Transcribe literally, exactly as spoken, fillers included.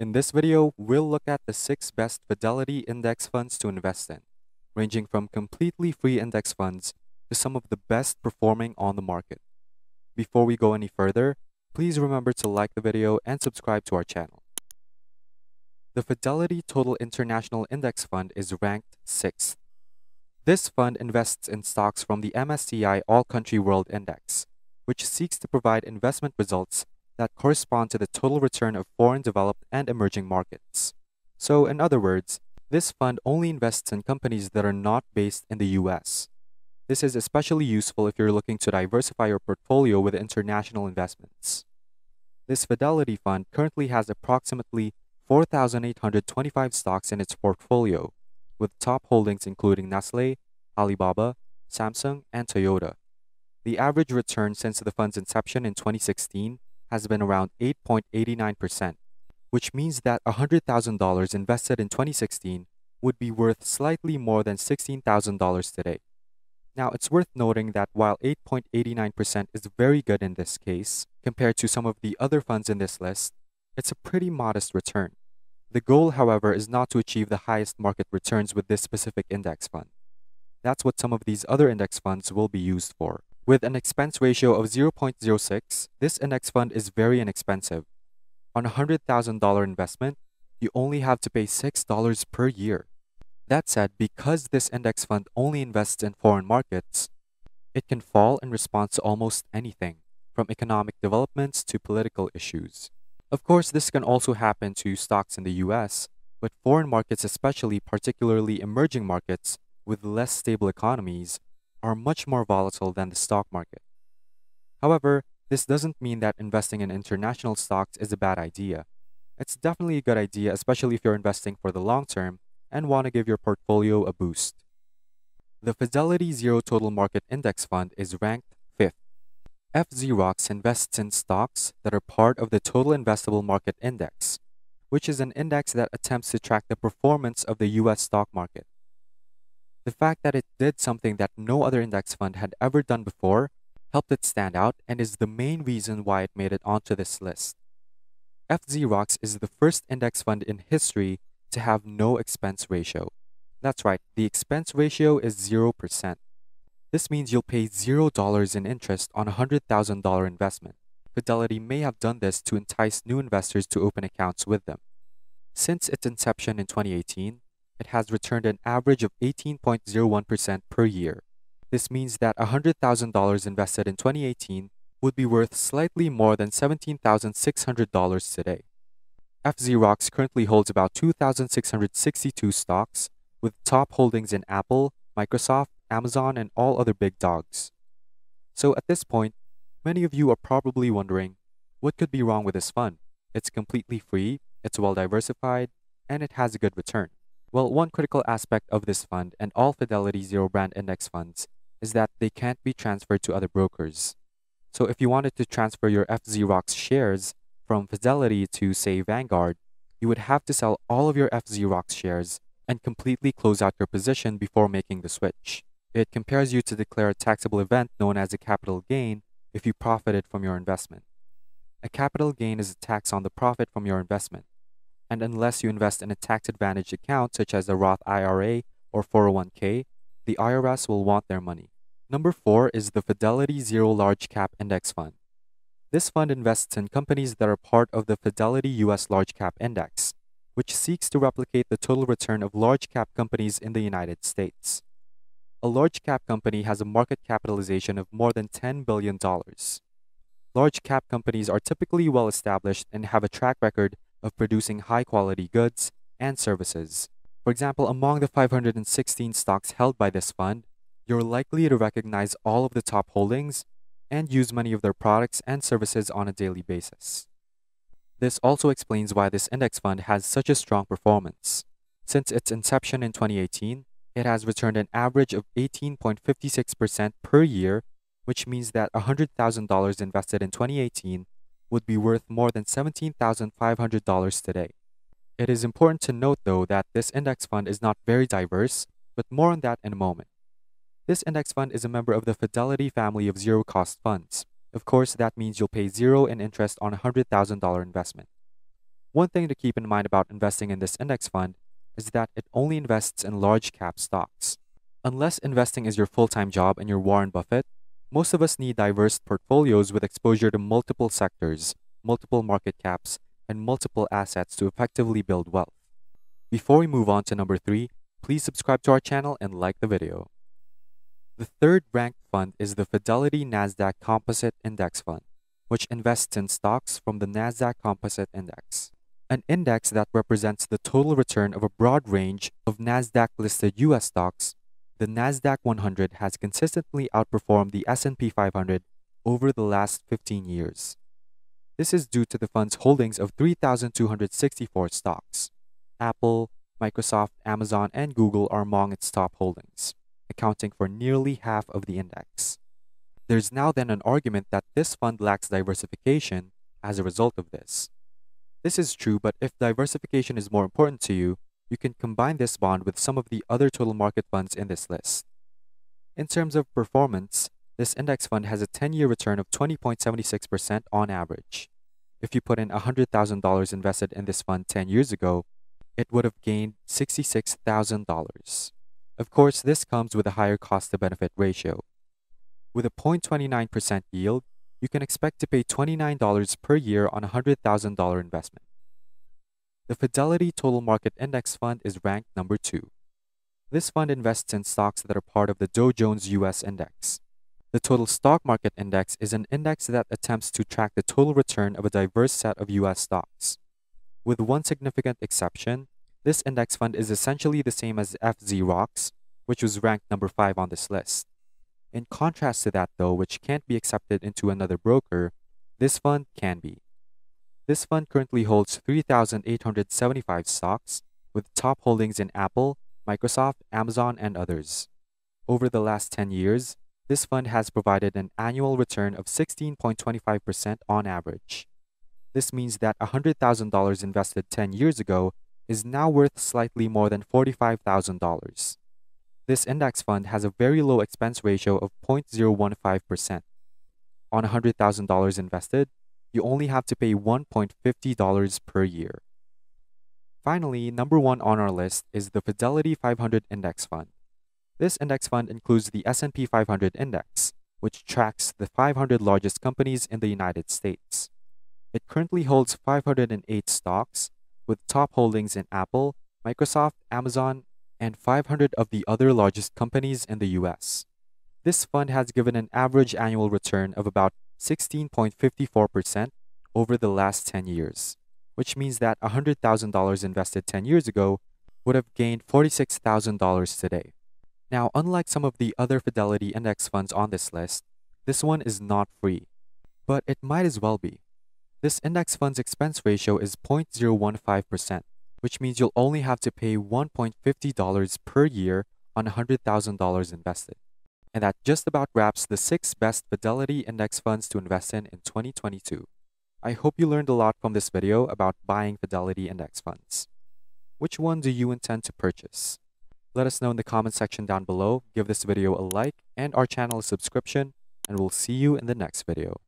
In this video, we'll look at the six best Fidelity index funds to invest in, ranging from completely free index funds to some of the best performing on the market. Before we go any further, please remember to like the video and subscribe to our channel. The Fidelity Total International Index Fund is ranked sixth. This fund invests in stocks from the M S C I All Country World Index, which seeks to provide investment results that correspond to the total return of foreign developed and emerging markets. So, in other words, this fund only invests in companies that are not based in the U S. This is especially useful if you're looking to diversify your portfolio with international investments. This Fidelity fund currently has approximately four thousand eight hundred twenty-five stocks in its portfolio, with top holdings including Nestle, Alibaba, Samsung, and Toyota. The average return since the fund's inception in twenty sixteen has been around eight point eight nine percent, which means that one hundred thousand dollars invested in twenty sixteen would be worth slightly more than sixteen thousand dollars today. Now, it's worth noting that while eight point eight nine percent is very good in this case, compared to some of the other funds in this list, it's a pretty modest return. The goal, however, is not to achieve the highest market returns with this specific index fund. That's what some of these other index funds will be used for. With an expense ratio of zero point zero six, this index fund is very inexpensive. On a one hundred thousand dollar investment, you only have to pay six dollars per year. That said, because this index fund only invests in foreign markets, it can fall in response to almost anything, from economic developments to political issues. Of course, this can also happen to stocks in the U S, but foreign markets, especially particularly emerging markets with less stable economies, are much more volatile than the stock market. However, this doesn't mean that investing in international stocks is a bad idea. It's definitely a good idea, especially if you're investing for the long term and want to give your portfolio a boost. The Fidelity Zero Total Market Index Fund is ranked fifth. F-Xerox invests in stocks that are part of the Total Investable Market Index, which is an index that attempts to track the performance of the U S stock market. The fact that it did something that no other index fund had ever done before helped it stand out and is the main reason why it made it onto this list. F-Xerox is the first index fund in history to have no expense ratio. That's right, the expense ratio is zero percent. This means you'll pay zero dollars in interest on a one hundred thousand dollar investment. Fidelity may have done this to entice new investors to open accounts with them. Since its inception in twenty eighteen, it has returned an average of eighteen point zero one percent per year. This means that one hundred thousand dollars invested in twenty eighteen would be worth slightly more than seventeen thousand six hundred dollars today. F-Xerox currently holds about two thousand six hundred sixty-two stocks, with top holdings in Apple, Microsoft, Amazon, and all other big dogs. So at this point, many of you are probably wondering, what could be wrong with this fund? It's completely free, it's well diversified, and it has a good return. Well, one critical aspect of this fund and all Fidelity Zero Brand Index funds is that they can't be transferred to other brokers. So if you wanted to transfer your F-Xerox shares from Fidelity to, say, Vanguard, you would have to sell all of your F-Xerox shares and completely close out your position before making the switch. It compares you to declare a taxable event known as a capital gain if you profited from your investment. A capital gain is a tax on the profit from your investment, and unless you invest in a tax-advantaged account such as a Roth I R A or four oh one K, the I R S will want their money. Number four is the Fidelity Zero Large Cap Index Fund. This fund invests in companies that are part of the Fidelity U S Large Cap Index, which seeks to replicate the total return of large-cap companies in the United States. A large-cap company has a market capitalization of more than ten billion dollars. Large-cap companies are typically well-established and have a track record of producing high-quality goods and services. For example, among the five hundred sixteen stocks held by this fund, you're likely to recognize all of the top holdings and use many of their products and services on a daily basis. This also explains why this index fund has such a strong performance. Since its inception in twenty eighteen, it has returned an average of eighteen point five six percent per year, which means that one hundred thousand dollars invested in twenty eighteen would be worth more than seventeen thousand five hundred dollars today. It is important to note, though, that this index fund is not very diverse, but more on that in a moment. This index fund is a member of the Fidelity family of zero-cost funds. Of course, that means you'll pay zero in interest on a one hundred thousand dollar investment. One thing to keep in mind about investing in this index fund is that it only invests in large cap stocks. Unless investing is your full-time job and you're Warren Buffett, most of us need diverse portfolios with exposure to multiple sectors, multiple market caps, and multiple assets to effectively build wealth. Before we move on to number three, please subscribe to our channel and like the video. The third ranked fund is the Fidelity NASDAQ Composite Index Fund, which invests in stocks from the NASDAQ Composite Index, an index that represents the total return of a broad range of NASDAQ-listed U S stocks. The NASDAQ one hundred has consistently outperformed the S and P five hundred over the last fifteen years. This is due to the fund's holdings of three thousand two hundred sixty-four stocks. Apple, Microsoft, Amazon, and Google are among its top holdings, accounting for nearly half of the index. There's now then an argument that this fund lacks diversification as a result of this. This is true, but if diversification is more important to you, you can combine this bond with some of the other total market funds in this list. In terms of performance, this index fund has a ten-year return of twenty point seven six percent on average. If you put in one hundred thousand dollars invested in this fund ten years ago, it would have gained sixty-six thousand dollars. Of course, this comes with a higher cost-to-benefit ratio. With a zero point two nine percent yield, you can expect to pay twenty-nine dollars per year on a one hundred thousand dollar investment. The Fidelity Total Market Index Fund is ranked number two. This fund invests in stocks that are part of the Dow Jones U S Index. The Total Stock Market Index is an index that attempts to track the total return of a diverse set of U S stocks. With one significant exception, this index fund is essentially the same as F Z ROX, which was ranked number five on this list. In contrast to that though, which can't be accepted into another broker, this fund can be. This fund currently holds three thousand eight hundred seventy-five stocks, with top holdings in Apple, Microsoft, Amazon, and others. Over the last ten years, this fund has provided an annual return of sixteen point two five percent on average. This means that one hundred thousand dollars invested ten years ago is now worth slightly more than forty-five thousand dollars. This index fund has a very low expense ratio of zero point zero one five percent. On one hundred thousand dollars invested, you only have to pay one dollar fifty per year. Finally, number one on our list is the Fidelity five hundred Index Fund. This index fund includes the S and P five hundred Index, which tracks the five hundred largest companies in the United States. It currently holds five hundred eight stocks, with top holdings in Apple, Microsoft, Amazon, and five hundred of the other largest companies in the U S. This fund has given an average annual return of about sixteen point five four percent over the last ten years, which means that one hundred thousand dollars invested ten years ago would have gained forty-six thousand dollars today. Now, unlike some of the other Fidelity index funds on this list, this one is not free, but it might as well be. This index fund's expense ratio is zero point zero one five percent, which means you'll only have to pay one dollar fifty per year on one hundred thousand dollars invested. And that just about wraps the six best Fidelity index funds to invest in in twenty twenty-two. I hope you learned a lot from this video about buying Fidelity index funds. Which one do you intend to purchase? Let us know in the comment section down below, give this video a like and our channel a subscription, and we'll see you in the next video.